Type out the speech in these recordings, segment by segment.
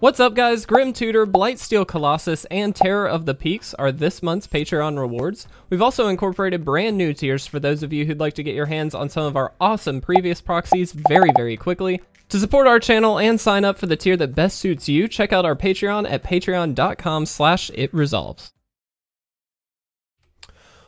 What's up guys, Grim Tutor, Blightsteel Colossus, and Terror of the Peaks are this month's Patreon rewards. We've also incorporated brand new tiers for those of you who'd like to get your hands on some of our awesome previous proxies very, very quickly. To support our channel and sign up for the tier that best suits you, check out our Patreon at patreon.com/itresolves.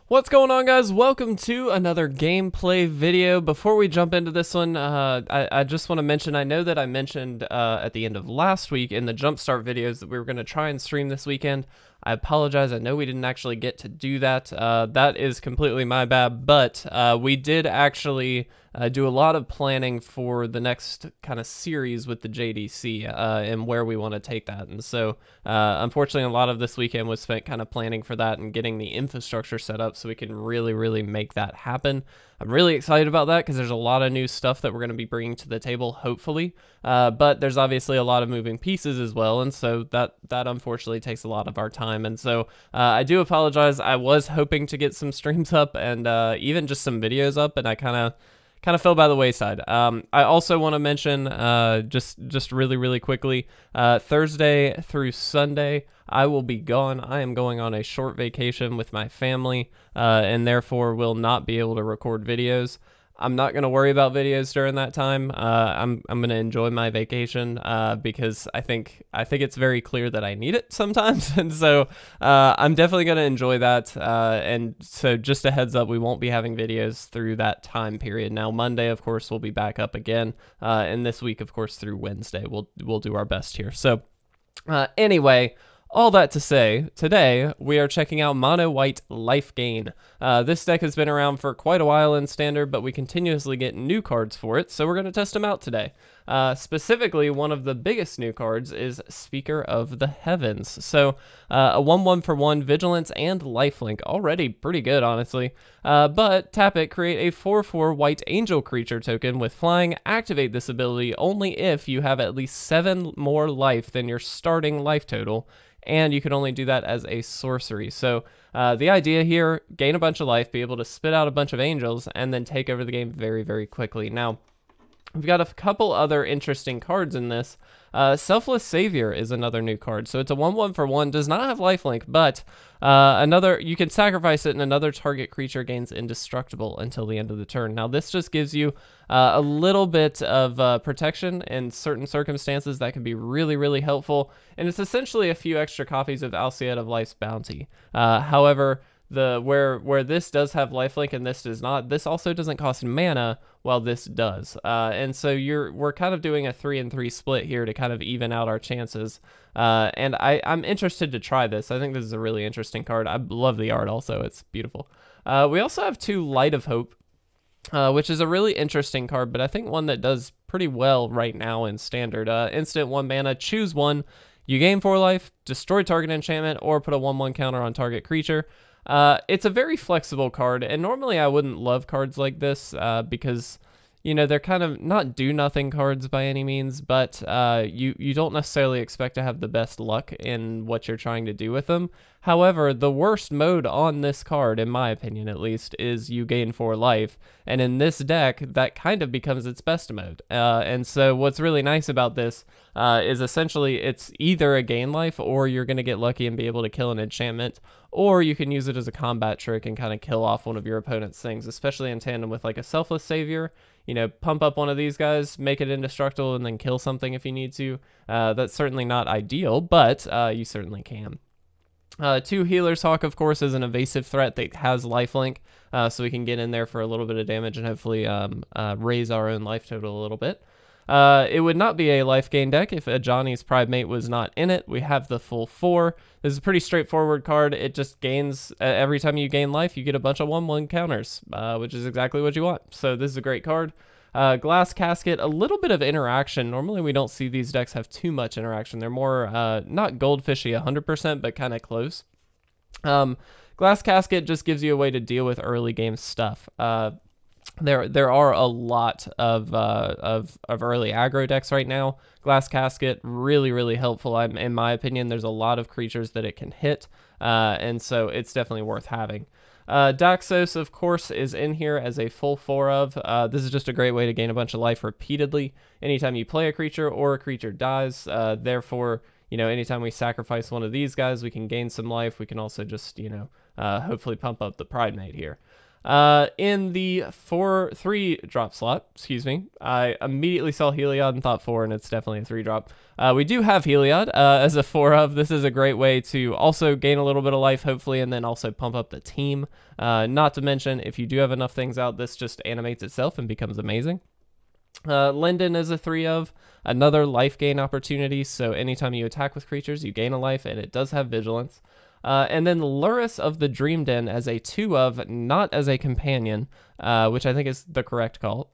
What's going on guys? Welcome to another gameplay video. Before we jump into this one, I just want to mention, I know that I mentioned at the end of last week in the Jumpstart videos that we were going to try and stream this weekend. I apologize, I know we didn't actually get to do that. That is completely my bad, but we did actually do a lot of planning for the next kind of series with the JDC and where we want to take that. And so unfortunately, a lot of this weekend was spent kind of planning for that and getting the infrastructure set up so we can really, really make that happen. I'm really excited about that because there's a lot of new stuff that we're going to be bringing to the table, hopefully. But there's obviously a lot of moving pieces as well, and so that unfortunately takes a lot of our time. And so I do apologize. I was hoping to get some streams up and even just some videos up, and I kind of fell by the wayside. I also want to mention, just really, really quickly, Thursday through Sunday, I will be gone. I am going on a short vacation with my family, and therefore will not be able to record videos. I'm not going to worry about videos during that time. I'm going to enjoy my vacation because I think it's very clear that I need it sometimes. And so I'm definitely going to enjoy that. And so just a heads up, we won't be having videos through that time period. Now, Monday, of course, we'll be back up again. And this week, of course, through Wednesday, we'll do our best here. So anyway, all that to say, today we are checking out Mono White Life Gain. This deck has been around for quite a while in Standard, but we continuously get new cards for it, so we're going to test them out today. Specifically, one of the biggest new cards is Speaker of the Heavens. So a 1-1 for 1 Vigilance and Lifelink, already pretty good, honestly. But tap it, create a 4-4 White Angel creature token with flying. Activate this ability only if you have at least 7 more life than your starting life total, and you can only do that as a sorcery. So the idea here, gain a bunch of life, be able to spit out a bunch of angels, and then take over the game very, very quickly. Now, we've got a couple other interesting cards in this. Selfless Savior is another new card. So it's a 1-1 for 1, does not have lifelink, but you can sacrifice it and another target creature gains indestructible until the end of the turn. Now this just gives you a little bit of protection in certain circumstances that can be really, really helpful. And it's essentially a few extra copies of Alseid of Life's Bounty. However, where this does have lifelink and this does not, this also doesn't cost mana while this does. And so we're kind of doing a 3-3 split here to kind of even out our chances. And I'm interested to try this. I think this is a really interesting card. I love the art also, it's beautiful. We also have 2 Light of Hope, which is a really interesting card, but I think one that does pretty well right now in Standard. Instant 1 mana, choose one. You gain 4 life, destroy target enchantment, or put a 1-1 counter on target creature. It's a very flexible card, and normally I wouldn't love cards like this because, you know, they're kind of not do-nothing cards by any means, but you don't necessarily expect to have the best luck in what you're trying to do with them. However, the worst mode on this card, in my opinion at least, is you gain 4 life, and in this deck, that kind of becomes its best mode. And so what's really nice about this is essentially it's either a gain life, or you're going to get lucky and be able to kill an enchantment, or you can use it as a combat trick and kind of kill off one of your opponent's things, especially in tandem with like a Selfless Savior. You know, pump up one of these guys, make it indestructible, and then kill something if you need to. That's certainly not ideal, but you certainly can. 2 Healer's Hawk, of course, is an evasive threat that has lifelink, so we can get in there for a little bit of damage and hopefully raise our own life total a little bit. It would not be a life gain deck if Ajani's Pridemate was not in it. We have the full 4. This is a pretty straightforward card. It just gains, every time you gain life, you get a bunch of 1-1 counters, which is exactly what you want. So this is a great card. Glass Casket, a little bit of interaction. Normally we don't see these decks have too much interaction. They're more, not goldfishy 100%, but kind of close. Glass Casket just gives you a way to deal with early game stuff. There are a lot of early aggro decks right now. Glass Casket, really, really helpful. In my opinion, there's a lot of creatures that it can hit, and so it's definitely worth having. Daxos, of course, is in here as a full 4 of. This is just a great way to gain a bunch of life repeatedly. Anytime you play a creature or a creature dies, therefore, you know, anytime we sacrifice one of these guys, we can gain some life. We can also just, you know, hopefully pump up the Pridemate here. In the 3 drop slot, excuse me, I immediately saw Heliod and thought 4, and it's definitely a 3 drop. We do have Heliod as a 4 of. This is a great way to also gain a little bit of life, hopefully, and then also pump up the team. Not to mention, if you do have enough things out, this just animates itself and becomes amazing. Linden is a 3 of, another life gain opportunity, so anytime you attack with creatures, you gain a life, and it does have vigilance. And then Lurrus of the Dream-Den as a 2 of, not as a companion, which I think is the correct call.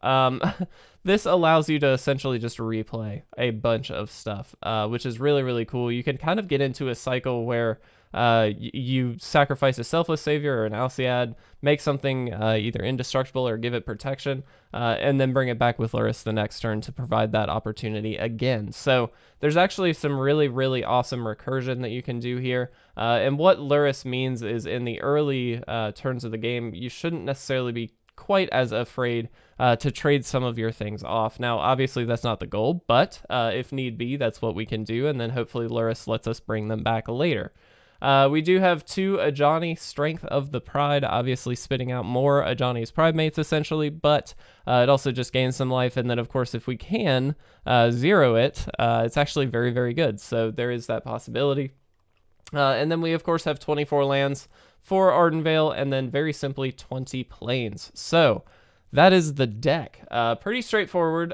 This allows you to essentially just replay a bunch of stuff, which is really, really cool. You can kind of get into a cycle where you sacrifice a Selfless Savior or an Alseid, make something either indestructible or give it protection, and then bring it back with Lurrus the next turn to provide that opportunity again. So there's actually some really, really awesome recursion that you can do here. And what Lurrus means is in the early turns of the game, you shouldn't necessarily be quite as afraid to trade some of your things off. Now, obviously, that's not the goal, but if need be, that's what we can do, and then hopefully Lurrus lets us bring them back later. We do have 2 Ajani, Strength of the Pride, obviously spitting out more Ajani's Pridemates, essentially, but it also just gains some life, and then, of course, if we can zero it, it's actually very, very good, so there is that possibility. And then we, of course, have 24 lands, 4 Ardenvale, and then, very simply, 20 Plains. So, that is the deck. Pretty straightforward.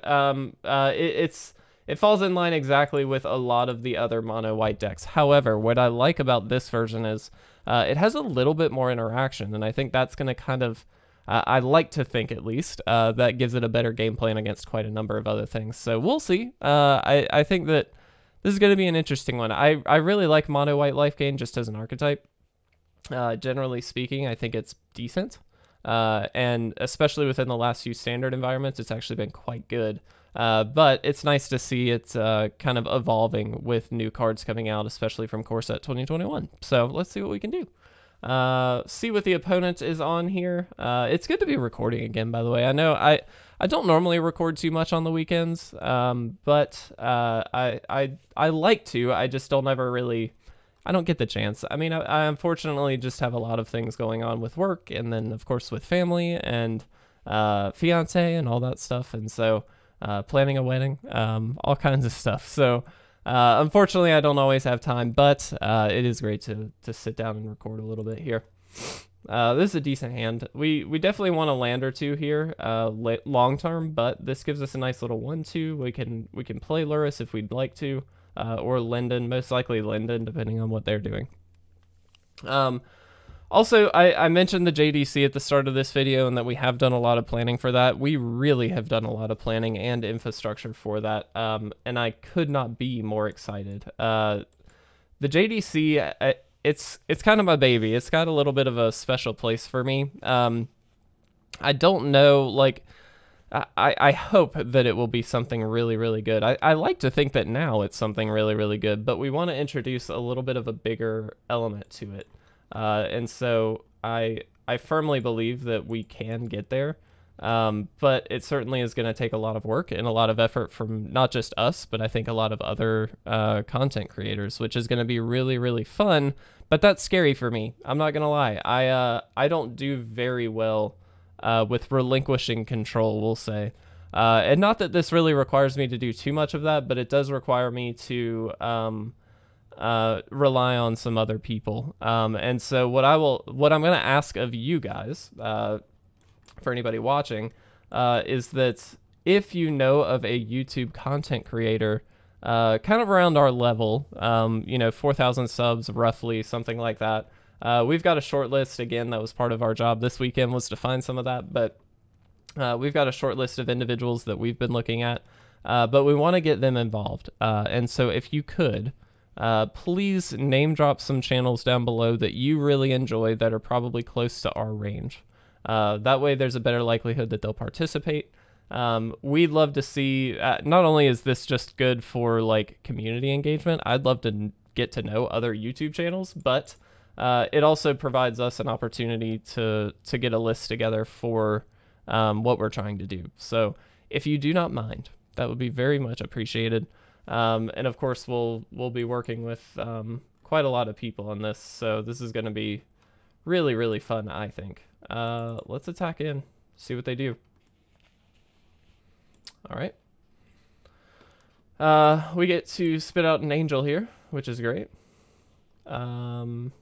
It falls in line exactly with a lot of the other mono-white decks. However, what I like about this version is it has a little bit more interaction, and I think that's going to kind of, I like to think at least, that gives it a better game plan against quite a number of other things. So we'll see. I think that this is going to be an interesting one. I really like mono-white life gain just as an archetype. Generally speaking, I think it's decent. And especially within the last few standard environments, it's actually been quite good. But it's nice to see it's kind of evolving with new cards coming out, especially from Core Set 2021. So let's see what we can do. See what the opponent is on here. It's good to be recording again, by the way. I know I don't normally record too much on the weekends, but I like to. I just don't ever really... I don't get the chance. I mean, I unfortunately just have a lot of things going on with work and then, of course, with family and fiance and all that stuff. And so... planning a wedding, all kinds of stuff. So unfortunately, I don't always have time, but it is great to sit down and record a little bit here. This is a decent hand. We definitely want a land or two here long term, but this gives us a nice little 1-2. We can play Lurrus if we'd like to, or Linden, most likely Linden, depending on what they're doing. Also, I mentioned the JDC at the start of this video and that we have done a lot of planning for that. We really have done a lot of planning and infrastructure for that, and I could not be more excited. The JDC, it's kind of my baby. It's got a little bit of a special place for me. I don't know, like... I hope that it will be something really, really good. I like to think that now it's something really, really good, but we want to introduce a little bit of a bigger element to it. And so I firmly believe that we can get there, but it certainly is going to take a lot of work and a lot of effort from not just us, but I think a lot of other content creators, which is going to be really, really fun. But that's scary for me. I'm not going to lie. I don't do very well with relinquishing control, we'll say. And not that this really requires me to do too much of that, but it does require me to... rely on some other people. And so what I'm going to ask of you guys, for anybody watching, is that if you know of a YouTube content creator, kind of around our level, you know, 4,000 subs, roughly, something like that. We've got a short list. Again, that was part of our job this weekend was to find some of that, but, we've got a short list of individuals that we've been looking at, but we want to get them involved. And so if you could, please name drop some channels down below that you really enjoy that are probably close to our range. That way there's a better likelihood that they'll participate. We'd love to see, not only is this just good for like community engagement, I'd love to get to know other YouTube channels, but It also provides us an opportunity to get a list together for what we're trying to do. So if you do not mind, that would be very much appreciated. And of course, we'll be working with quite a lot of people on this, so this is going to be really, really fun, I think. Let's attack in, see what they do. All right. We get to spit out an angel here, which is great. And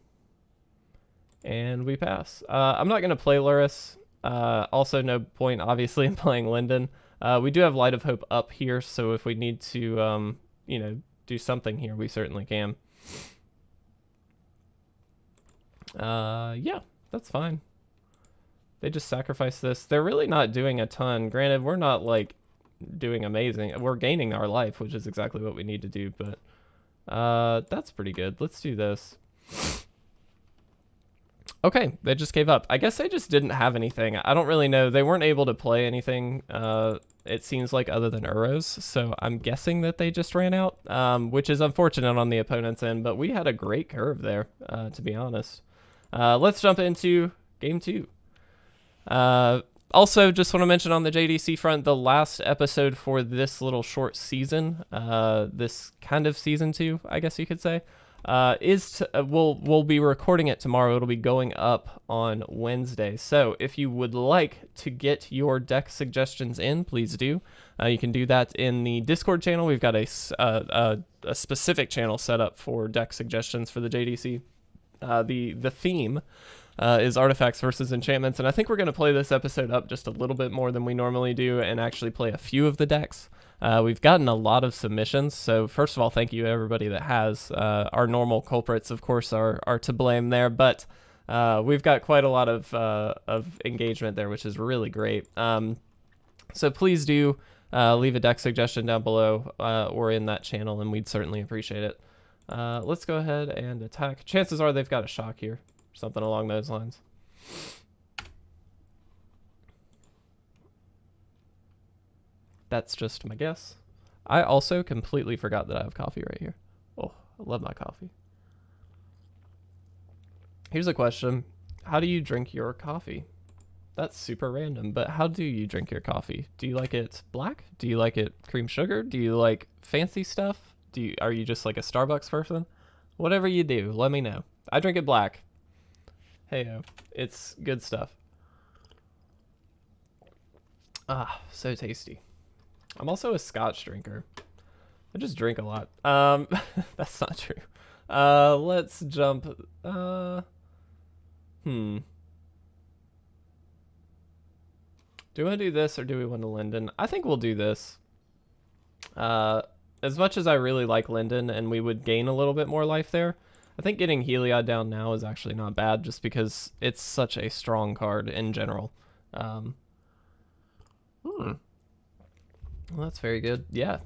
we pass. I'm not going to play Lurrus. Also, no point, obviously, in playing Linden. We do have Light of Hope up here, so if we need to, you know, do something here, we certainly can. Yeah, that's fine. They just sacrifice this. They're really not doing a ton. Granted, we're not, like, doing amazing. We're gaining our life, which is exactly what we need to do, but that's pretty good. Let's do this. Okay, they just gave up. I guess they just didn't have anything. I don't really know. They weren't able to play anything, it seems like, other than Uros, so I'm guessing that they just ran out, which is unfortunate on the opponent's end, but we had a great curve there, to be honest. Let's jump into game two. Also, just want to mention on the JDC front, the last episode for this little short season, this kind of season two, I guess you could say, we'll be recording it tomorrow. It'll be going up on Wednesday. So if you would like to get your deck suggestions in, please do. You can do that in the Discord channel. We've got a specific channel set up for deck suggestions for the JDC. The theme is artifacts versus enchantments, and I think we're going to play this episode up just a little bit more than we normally do and actually play a few of the decks. We've gotten a lot of submissions, so first of all, thank you to everybody that has. Our normal culprits, of course, are to blame there, but we've got quite a lot of engagement there, which is really great. So please do leave a deck suggestion down below or in that channel, and we'd certainly appreciate it. Let's go ahead and attack. Chances are they've got a shock here, something along those lines. That's just my guess. I also completely forgot that I have coffee right here. Oh, I love my coffee. Here's a question. How do you drink your coffee? That's super random, but how do you drink your coffee? Do you like it black? Do you like it cream sugar? Do you like fancy stuff? Are you just like a Starbucks person? Whatever you do, let me know. I drink it black. Hey-o, it's good stuff. Ah, so tasty. I'm also a Scotch drinker. I just drink a lot. That's not true. Let's jump. Do we want to do this or do we want to Linden? I think we'll do this. As much as I really like Linden and we would gain a little bit more life there, I think getting Heliod down now is actually not bad just because it's such a strong card in general. Well, that's very good. Yeah.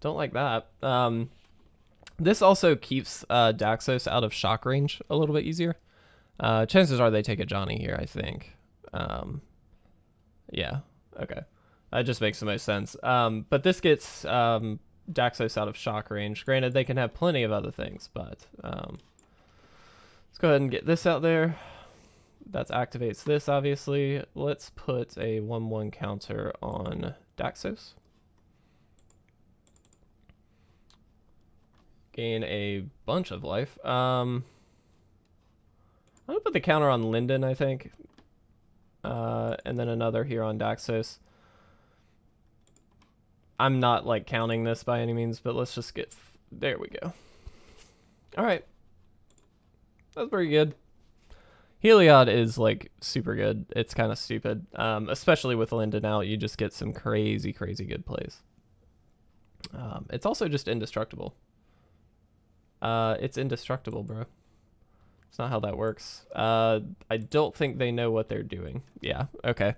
Don't like that. This also keeps Daxos out of shock range a little bit easier. Chances are they take Ajani here, I think. Yeah. Okay. That just makes the most sense. But this gets Daxos out of shock range. Granted, they can have plenty of other things, but let's go ahead and get this out there. That activates this, obviously. Let's put a 1-1 counter on Daxos. Gain a bunch of life. I'm going to put the counter on Linden, I think. And then another here on Daxos. I'm not, like, counting this by any means, but let's just get... There we go. All right. That's pretty good. Heliod is, like, super good. It's kind of stupid. Especially with Linden out, you just get some crazy, crazy good plays. It's also just indestructible. It's indestructible, bro. It's not how that works. I don't think they know what they're doing. Yeah, okay.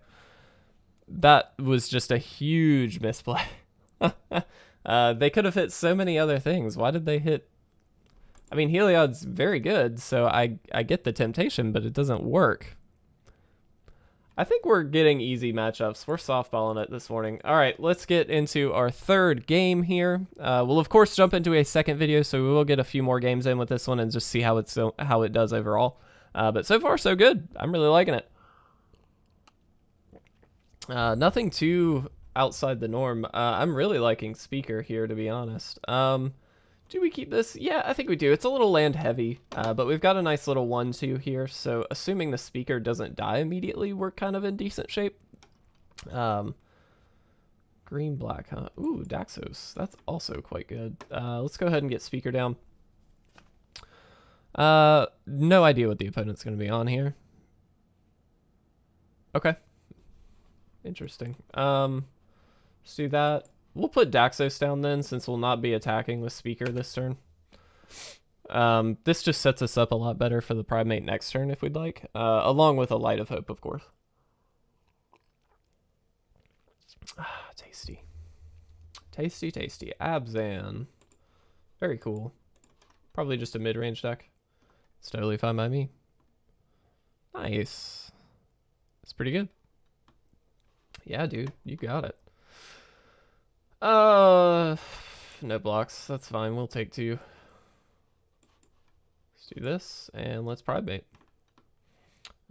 That was just a huge misplay. They could have hit so many other things. Why did they hit... I mean, Heliod's very good, so I get the temptation, but it doesn't work. I think we're getting easy matchups. We're softballing it this morning. All right, let's get into our third game here. We'll, of course, jump into a second video, so we will get a few more games in with this one and just see how, how it does overall. But so far, so good. I'm really liking it. Nothing too outside the norm. I'm really liking Speaker here, to be honest. Do we keep this? Yeah, I think we do. It's a little land heavy, but we've got a nice little 1/2 here. So assuming the Speaker doesn't die immediately, we're kind of in decent shape. Green, black, huh? Ooh, Daxos. That's also quite good. Let's go ahead and get Speaker down. No idea what the opponent's going to be on here. Okay. Interesting. Let's do that. We'll put Daxos down then, since we'll not be attacking with Speaker this turn. This just sets us up a lot better for the Primate next turn if we'd like, along with a Light of Hope, of course. Ah, tasty. Tasty, tasty. Abzan. Very cool. Probably just a mid-range deck. It's totally fine by me. Nice. That's pretty good. Yeah, dude, you got it. No blocks. That's fine. We'll take two. Let's do this, and let's Pride Bait.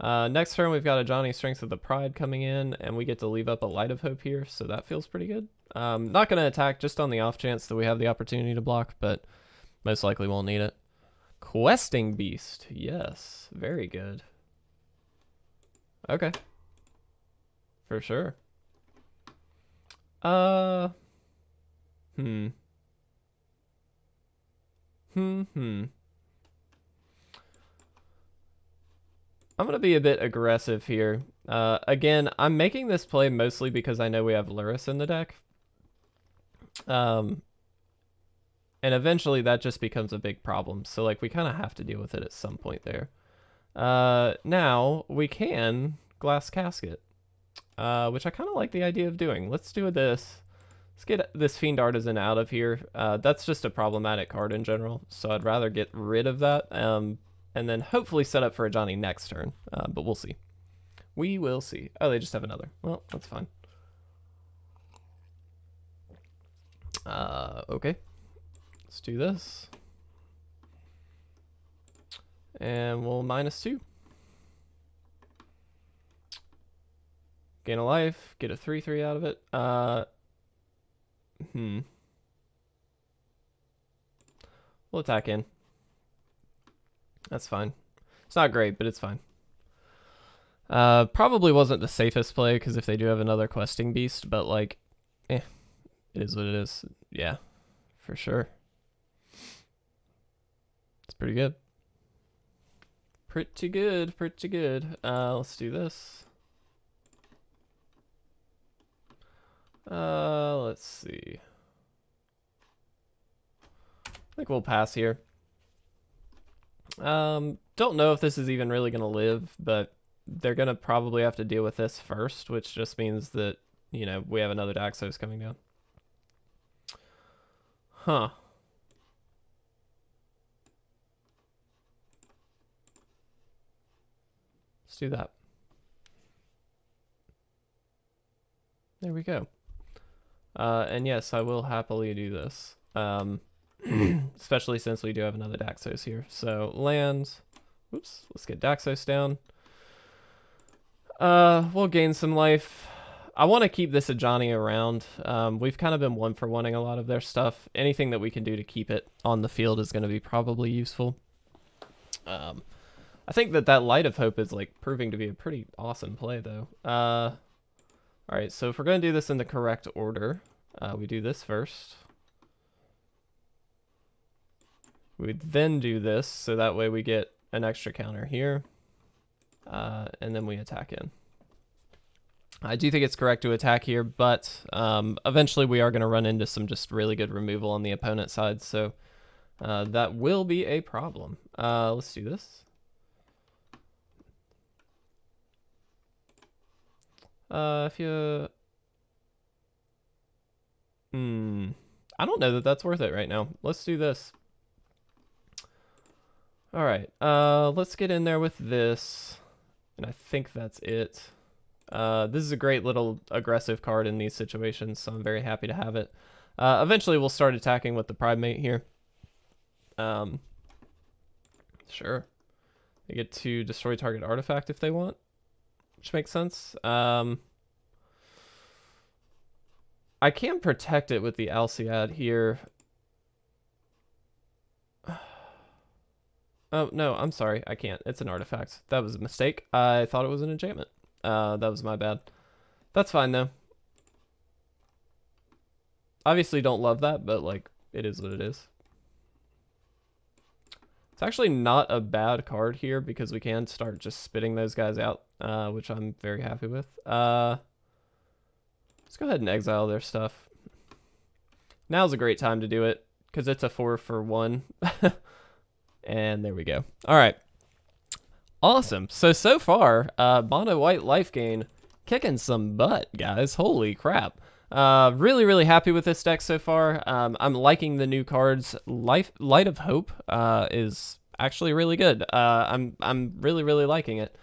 Next turn, we've got Ajani's Strength of the Pride coming in, and we get to leave up a Light of Hope here, so that feels pretty good. Not going to attack, just on the off chance that we have the opportunity to block, but most likely won't need it. Questing Beast. Yes. Very good. Okay. For sure. I'm going to be a bit aggressive here. Again, I'm making this play mostly because I know we have Lurrus in the deck. And eventually that just becomes a big problem. So, like, we kind of have to deal with it at some point there. Now, we can Glass Casket. Which I kind of like the idea of doing. Let's do this. Let's get this Fiend Artisan out of here. That's just a problematic card in general, so I'd rather get rid of that, and then hopefully set up for Ajani next turn, but we'll see. We will see. Oh, they just have another. Well, that's fine. Okay. Let's do this. And we'll -2. Gain a life, get a 3/3 out of it. We'll attack in. That's fine. It's not great, but it's fine. Probably wasn't the safest play, because if they do have another Questing Beast, but like, it is what it is. Yeah, for sure. It's pretty good. Pretty good, pretty good. Let's do this. Let's see. I think we'll pass here. Don't know if this is even really going to live, but they're going to probably have to deal with this first, which just means that, you know, we have another Daxos coming down. Huh. Let's do that. There we go. And yes, I will happily do this, especially since we do have another Daxos here. So lands, oops, let's get Daxos down. We'll gain some life. I want to keep this Ajani around. We've kind of been 1-for-1-ing a lot of their stuff. Anything that we can do to keep it on the field is going to be probably useful. I think that Light of Hope is like proving to be a pretty awesome play though. All right, so if we're going to do this in the correct order, we do this first. We would then do this, so that way we get an extra counter here, and then we attack in. I do think it's correct to attack here, but eventually we are going to run into some just really good removal on the opponent's side, so that will be a problem. Let's do this. I don't know that that's worth it right now. Let's do this. All right. Let's get in there with this, and I think that's it. This is a great little aggressive card in these situations, so I'm very happy to have it. Eventually we'll start attacking with the Pridemate here. Sure. They get to destroy target artifact if they want, which makes sense. I can protect it with the Alseid here. Oh, no, I'm sorry. I can't. It's an artifact. That was a mistake. I thought it was an enchantment. That was my bad. That's fine, though. Obviously don't love that, but, like, it is what it is. It's actually not a bad card here because we can start just spitting those guys out, which I'm very happy with. Let's go ahead and exile their stuff. Now's a great time to do it because it's a 4-for-1. And there we go. All right. Awesome. So far, mono white life gain kicking some butt, guys. Holy crap. Really, really happy with this deck so far. I'm liking the new cards. Light of Hope is actually really good. I'm really, really liking it.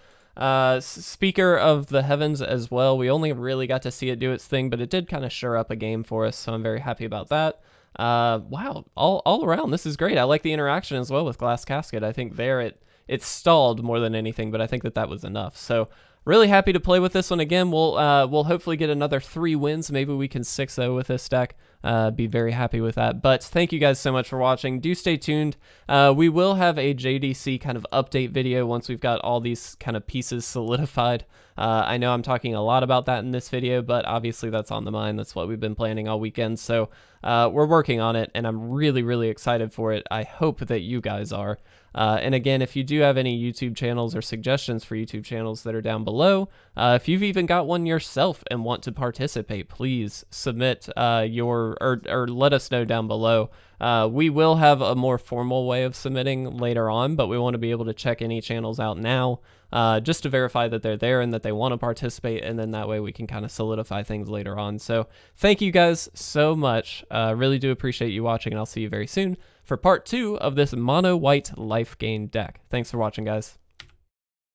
Speaker of the Heavens as well. We only really got to see it do its thing, but it did kind of shore up a game for us, so I'm very happy about that. Wow, all around, this is great. I like the interaction as well with Glass Casket. I think there it stalled more than anything, but I think that was enough. So really happy to play with this one again. We'll hopefully get another 3 wins. Maybe we can 6-0 with this deck. Be very happy with that. But thank you guys so much for watching. Do stay tuned. We will have a JDC kind of update video once we've got all these kind of pieces solidified. I know I'm talking a lot about that in this video, but obviously that's on the mind. That's what we've been planning all weekend. So we're working on it, and I'm really, really excited for it. I hope that you guys are. And again, if you do have any YouTube channels or suggestions for YouTube channels that are down below, if you've even got one yourself and want to participate, please submit or let us know down below. We will have a more formal way of submitting later on, but we want to be able to check any channels out now just to verify that they're there and that they want to participate, and then that way we can kind of solidify things later on. So thank you guys so much. Really do appreciate you watching, and I'll see you very soon for part 2 of this mono white life gain deck. Thanks for watching, guys.